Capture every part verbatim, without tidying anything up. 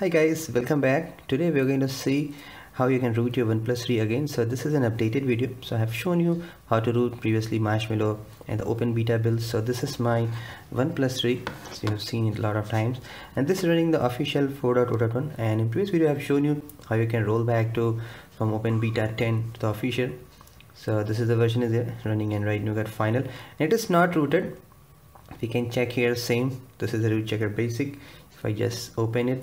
Hi guys, welcome back. Today we are going to see how you can root your OnePlus three again. So this is an updated video. So I have shown you how to root previously Marshmallow and the Open Beta build. So this is my OnePlus three. So you have seen it a lot of times. And this is running the official four point oh point one. And in previous video I have shown you how you can roll back to from Open Beta ten to the official. So this is the version is there running Android Nougat final. And it is not rooted. We can check here same. This is the root checker basic. If I just open it.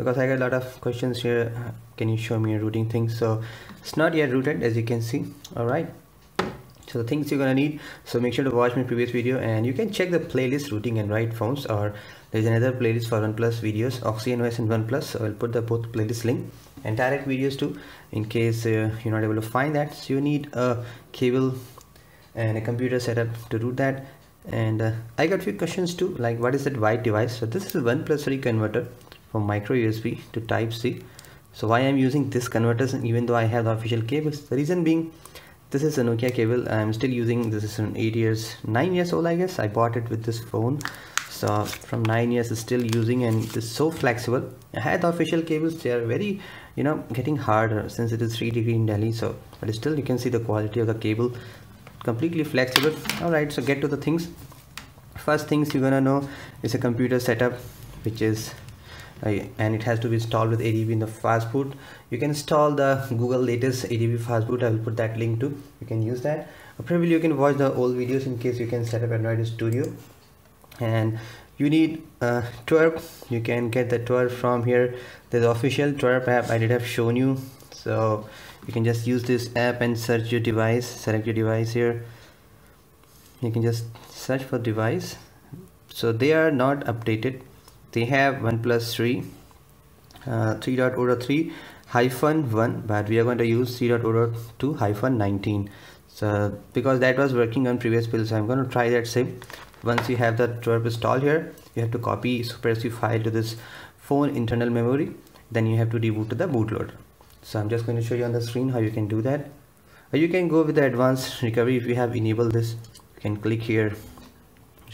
Because I got a lot of questions here, can you show me your rooting thing? So it's not yet rooted, as you can see. All right, so the things you're gonna need, so make sure to watch my previous video, and you can check the playlist rooting Android phones, or there's another playlist for OnePlus videos, OxygenOS and OnePlus. So I'll put the both playlist link and direct videos too, in case uh, you're not able to find that. So you need a cable and a computer setup to root that. And uh, I got few questions too, like what is that white device? So this is OnePlus three converter from micro U S B to type C. So why I'm using this converters even though I have the official cables? The reason being, this is a Nokia cable I'm still using. This is an eight years, nine years old, I guess. I bought it with this phone. So from nine years is still using, and it is so flexible. I had the official cables. They are very, you know, getting harder since it is three degree in Delhi. So, but still you can see the quality of the cable, completely flexible. All right, so get to the things. First things you're gonna know is a computer setup, which is Uh, and it has to be installed with A D B in the fastboot. You can install the Google latest A D B fastboot. I will put that link too. You can use that. Probably you can watch the old videos in case you can set up Android Studio. And you need uh, T W R P. You can get the T W R P from here. There's the official T W R P app I did have shown you. So you can just use this app and search your device. Select your device here. You can just search for device. So they are not updated. They have OnePlus three uh, three point oh point three hyphen one, but we are going to use three point oh point two hyphen nineteen. So because that was working on previous build, so I'm going to try that same. Once you have the T W R P installed here, you have to copy SuperSU file to this phone internal memory. Then you have to reboot to the bootloader. So I'm just going to show you on the screen how you can do that. Or you can go with the advanced recovery if you have enabled this. You can click here,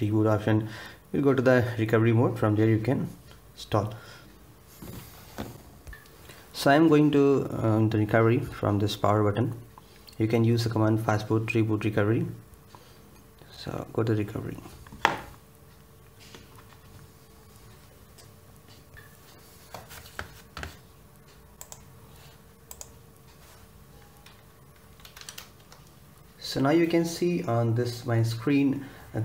reboot option. We'll go to the recovery mode. From there you can install. So I'm going to um, the recovery from this power button. You can use the command fastboot reboot recovery. So go to recovery. So now you can see on this my screen.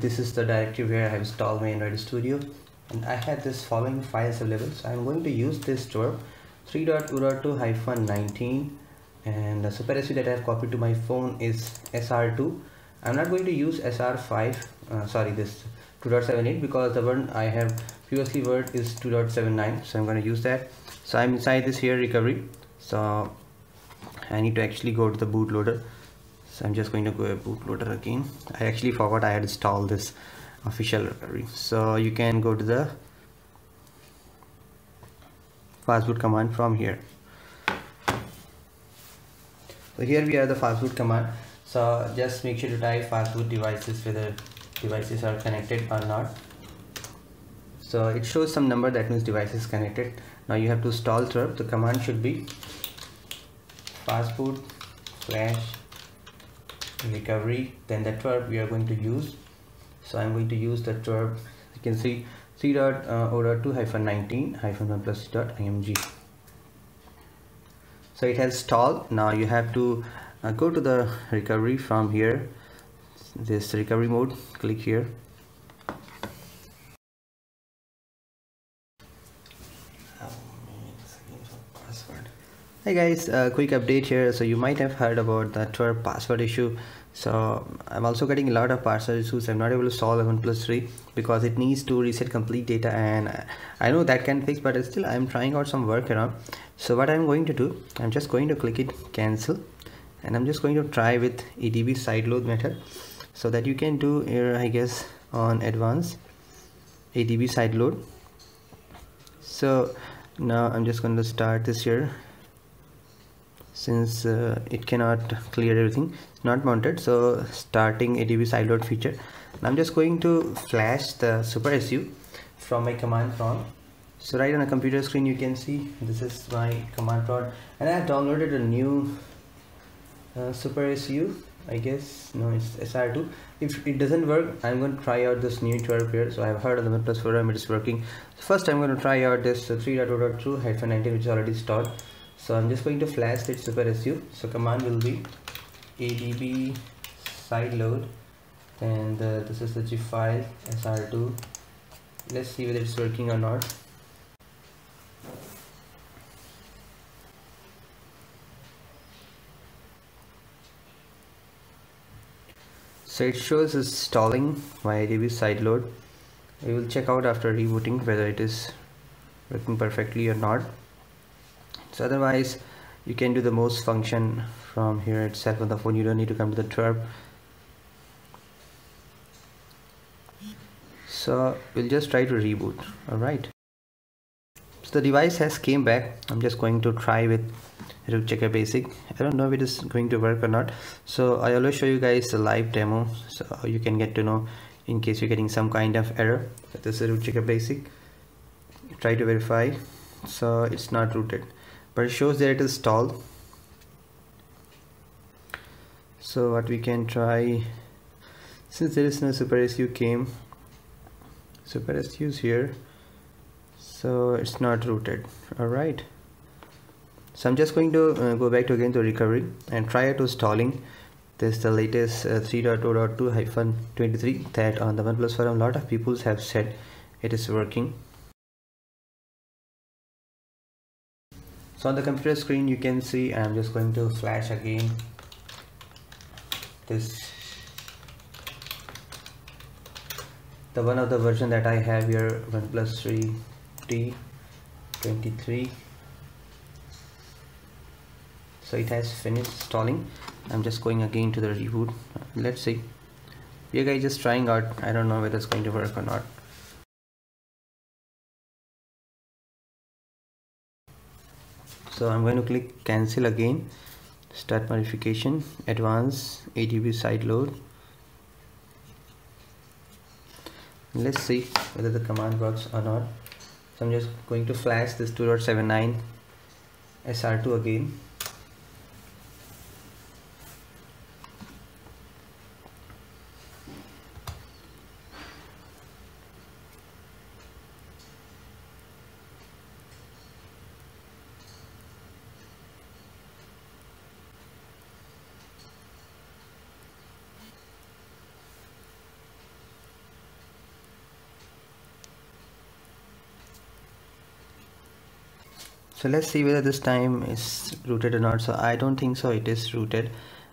This is the directory where I have installed my Android Studio, and I had this following files available. So I'm going to use this T W R P three point oh point two hyphen nineteen, and the SuperSU that I have copied to my phone is S R two. I'm not going to use S R five, uh, sorry, this two point seven eight, because the one I have previously word is two point seven nine. So I'm going to use that. So I'm inside this here recovery. So I need to actually go to the bootloader. So I'm just going to go a bootloader again. I actually forgot I had installed this official recovery. So you can go to the fastboot command from here. So here we are the fastboot command. So just make sure to type fastboot devices, whether devices are connected or not. So it shows some number, that means device is connected. Now you have to install T W R P. The command should be fastboot slash recovery, then the T W R P we are going to use. So I'm going to use the T W R P. You can see three point oh point two hyphen nineteen hyphen one plus dot img. So it has stalled. Now you have to uh, go to the recovery from here, this recovery mode, click here. Hey guys, uh, quick update here. So you might have heard about the T W R P password issue. So I'm also getting a lot of password issues. I'm not able to solve OnePlus three because it needs to reset complete data, and I know that can fix, but still I'm trying out some workaround. So what I'm going to do, I'm just going to click it cancel, and I'm just going to try with A D B side load method, so that you can do here, I guess, on advanced A D B side load. So now I'm just going to start this here. Since uh, it cannot clear everything, it's not mounted. So starting A D B sideload feature. Now I'm just going to flash the SuperSU from my command prompt. So right on a computer screen you can see this is my command prompt, and I have downloaded a new uh, SuperSU, I guess. No, it's S R two. If it doesn't work, I'm going to try out this new T W R P here. So I've heard on the OnePlus forum it is working. First I'm going to try out this three dot two dot two hyphen nineteen, which is already installed. So I'm just going to flash that SuperSU. So command will be A D B sideload, and uh, this is the zip file S R two. Let's see whether it's working or not. So it shows installing my A D B sideload. We will check out after rebooting whether it is working perfectly or not. So otherwise you can do the most function from here itself on the phone. You don't need to come to the T W R P. So we'll just try to reboot. Alright. So the device has came back. I'm just going to try with to check a basic. I don't know if it is going to work or not, so I always show you guys the live demo so you can get to know in case you're getting some kind of error. So this is root checker basic. Try to verify. So it's not rooted, but it shows that it is stalled. So what we can try, since there is no SuperSU came, SuperSU is here, so it's not rooted. Alright. So I'm just going to uh, go back to again to recovery and try to installing this, the latest uh, three dot two dot two hyphen twenty-three that on the OnePlus forum a lot of people have said it is working. So on the computer screen you can see I'm just going to flash again this, the one of the version that I have here, OnePlus three T twenty-three. So it has finished installing. I'm just going again to the reboot. Let's see. We are guys just trying out. I don't know whether it's going to work or not. So I'm going to click cancel again. Start modification, advanced A D B sideload. Let's see whether the command works or not. So I'm just going to flash this two dot seven nine S R two again. So let's see whether this time is rooted or not. So I don't think so it is rooted,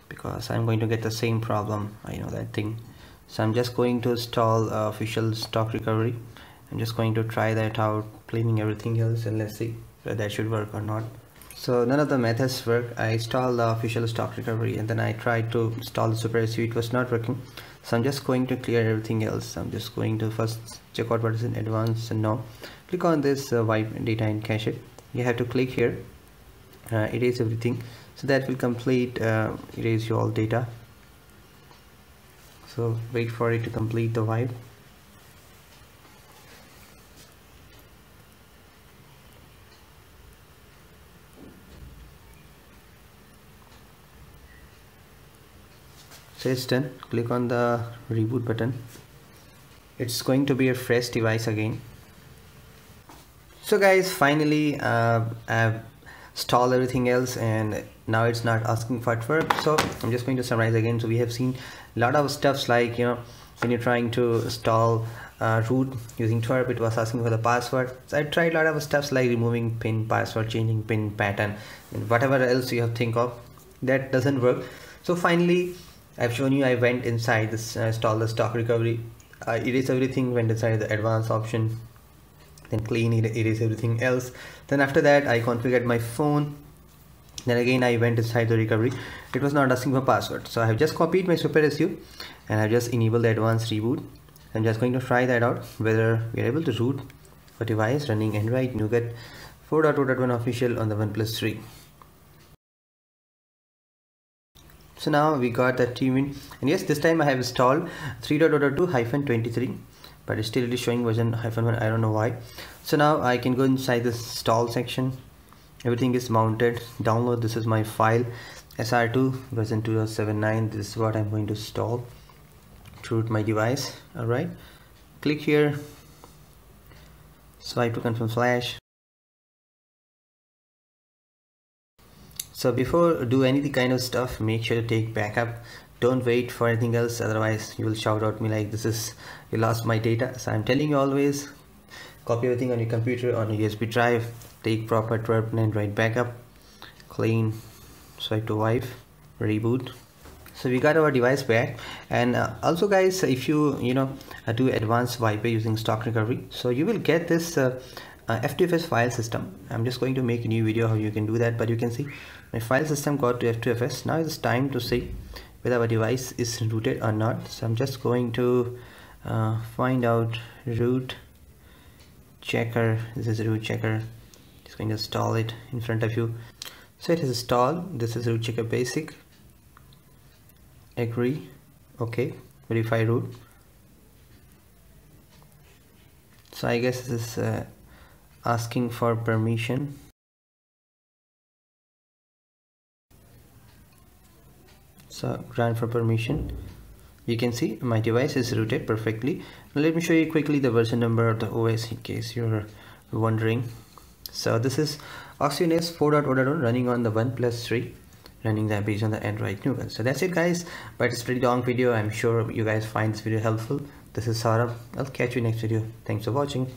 because I'm going to get the same problem. I know that thing. So I'm just going to install uh, official stock recovery. I'm just going to try that out, cleaning everything else, and let's see whether that should work or not. So none of the methods work. I installed the official stock recovery and then I tried to install the SuperSU. It was not working. So I'm just going to clear everything else. I'm just going to first check out what is in advanced and now click on this uh, wipe data and cache it. You have to click here, uh, erase everything, so that will complete uh, erase your all data. So wait for it to complete the wipe. So it's done. Click on the reboot button. It's going to be a fresh device again. So guys, finally uh, I've installed everything else and now it's not asking for T W R P. So I'm just going to summarize again. So we have seen a lot of stuffs, like, you know, when you're trying to install uh, root using T W R P, it was asking for the password. So I tried a lot of stuffs like removing pin password, changing pin pattern, and whatever else you have think of, that doesn't work. So finally I've shown you, I went inside this uh, install the stock recovery, uh, erase everything, went inside the advanced option, then clean it, erase everything else. Then after that I configured my phone, then again I went inside the recovery. It was not asking for password, so I have just copied my SuperSU and I have just enabled the advanced reboot. I'm just going to try that out whether we are able to root a device running Android Nougat four dot two dot one official on the OnePlus three. So now we got that team in, and yes, this time I have installed three dot two dot two hyphen twenty-three. but still it is showing version hyphen one. I don't know why. So now I can go inside the install section. Everything is mounted. Download. This is my file, S R two version two point seven nine. This is what I'm going to install through my device. All right, click here, swipe to confirm flash. So before do any kind of stuff, make sure to take backup. Don't wait for anything else, otherwise you will shout at me like, this is, you lost my data. So I'm telling you, always copy everything on your computer, on a U S B drive. Take proper T W R P and write backup. Clean, swipe to wipe, reboot. So we got our device back. And uh, also guys, if you you know uh, do advanced wipe using stock recovery, so you will get this uh, uh, F two F S file system. I'm just going to make a new video how you can do that, but you can see my file system got to F two F S. Now it's time to see whether our device is rooted or not. So I'm just going to uh, find out root checker. This is root checker. Just going to install it in front of you. So it is installed. This is root checker basic. Agree. Okay. Verify root. So I guess this is uh, asking for permission. So grant for permission. You can see my device is rooted perfectly. Now let me show you quickly the version number of the O S in case you're wondering. So this is OxygenOS four point oh point one running on the OnePlus three, running that based on the Android Nougat. So that's it guys, but it's a pretty long video. I'm sure you guys find this video helpful. This is Saurabh. I'll catch you next video. Thanks for watching.